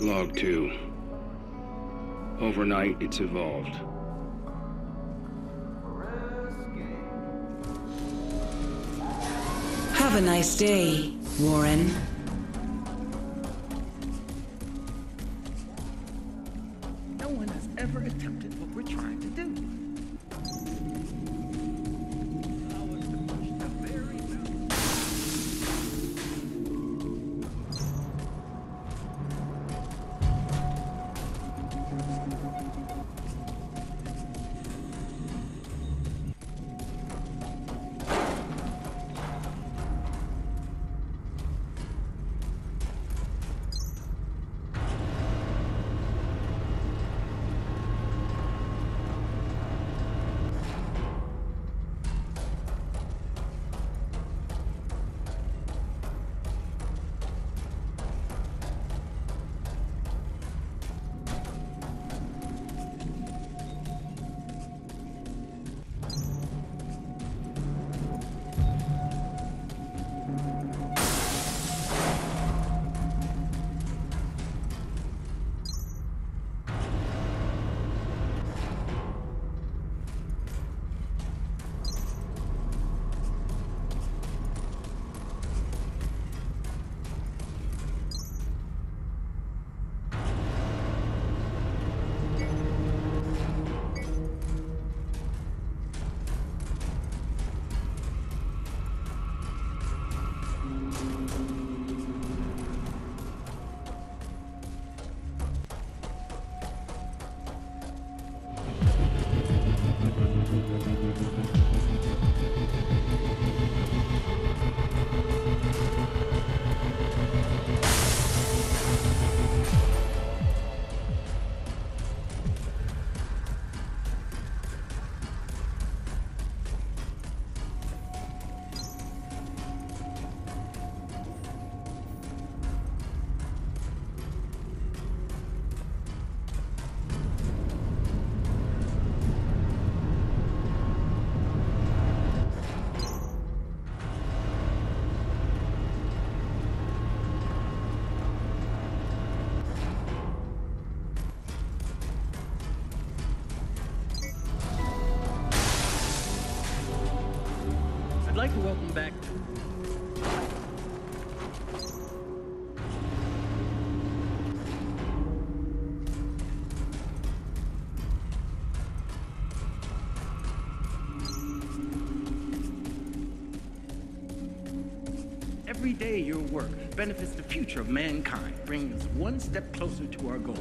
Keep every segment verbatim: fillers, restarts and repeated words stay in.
Log two. Overnight, it's evolved. Have a nice day, Warren. No one has ever attempted what we're trying to do. I'd like to welcome back. Every day your work benefits the future of mankind, bringing us one step closer to our goal.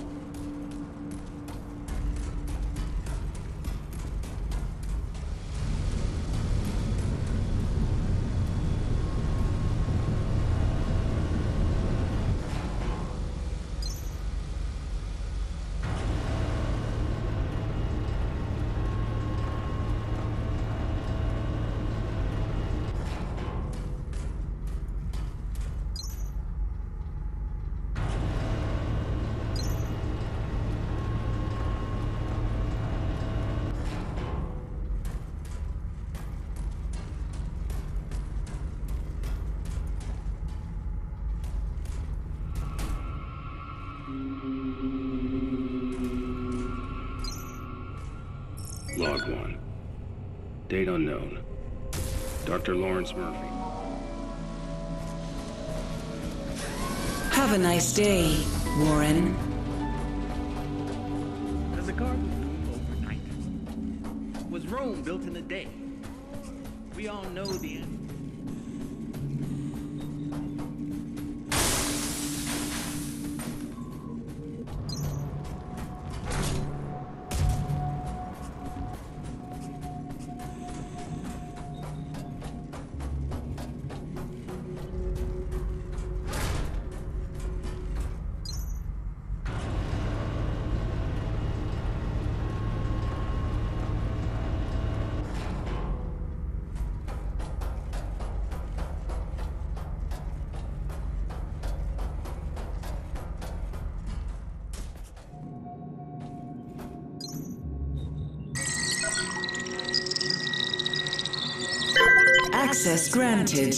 Log one. Date unknown. Doctor Lawrence Murphy. Have a nice day, Warren. As a car was built overnight, was Rome built in a day? We all know the end. Access granted.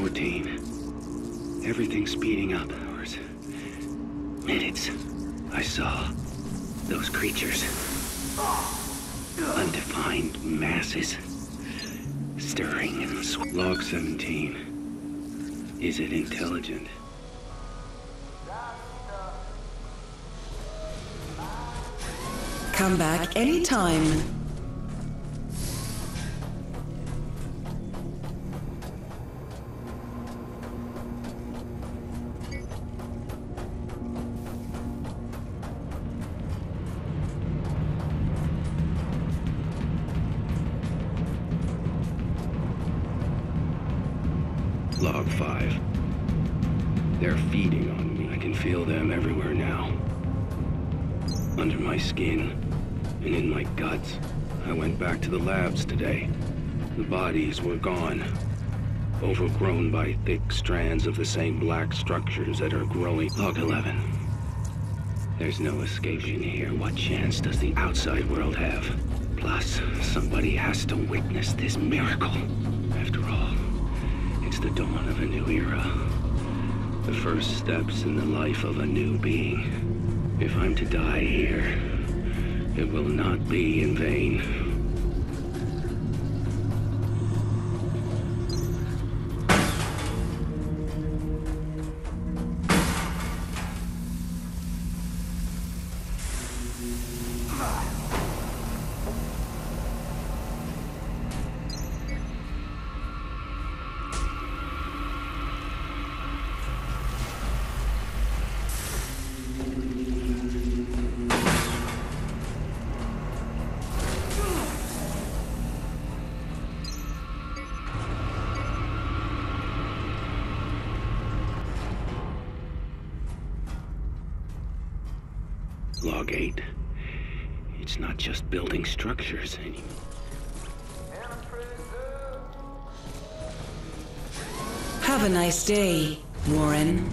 fourteen. Everything's speeding up. Hours. Minutes. I saw those creatures. Undefined masses. Stirring and swirling. Log seventeen. Is it intelligent? Come back anytime. Back to the labs today. The bodies were gone, overgrown by thick strands of the same black structures that are growing. Log eleven. There's no escaping here. What chance does the outside world have? Plus, somebody has to witness this miracle. After all, it's the dawn of a new era. The first steps in the life of a new being. If I'm to die here, it will not be in vain. Log eight. It's not just building structures anymore. Have a nice day, Warren.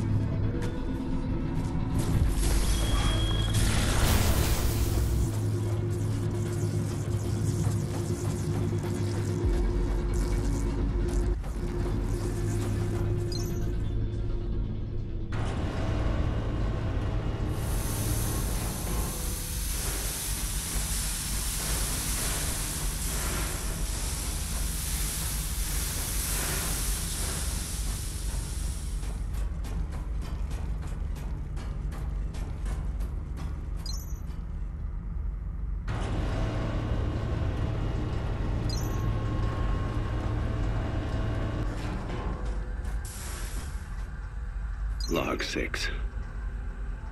Log six.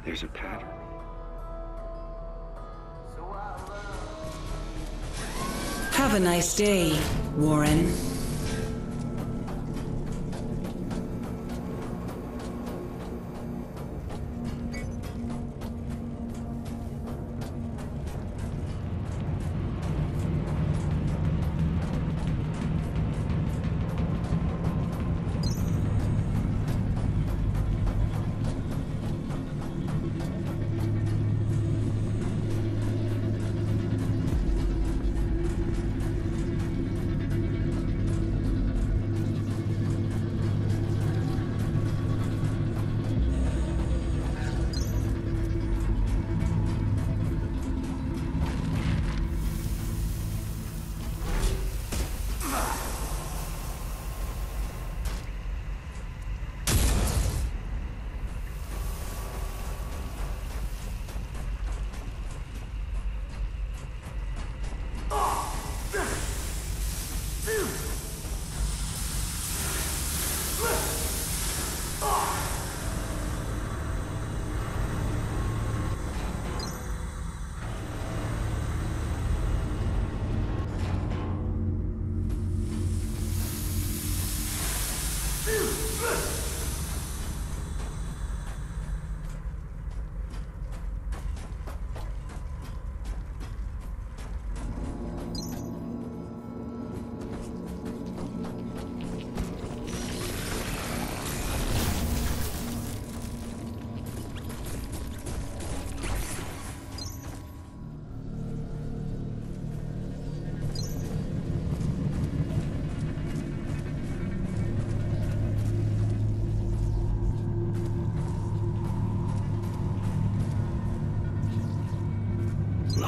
There's a pattern. Have a nice day, Warren.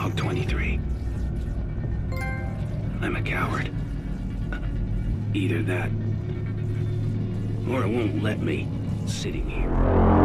log twenty-three. I'm a coward. Either that, or it won't let me sitting here.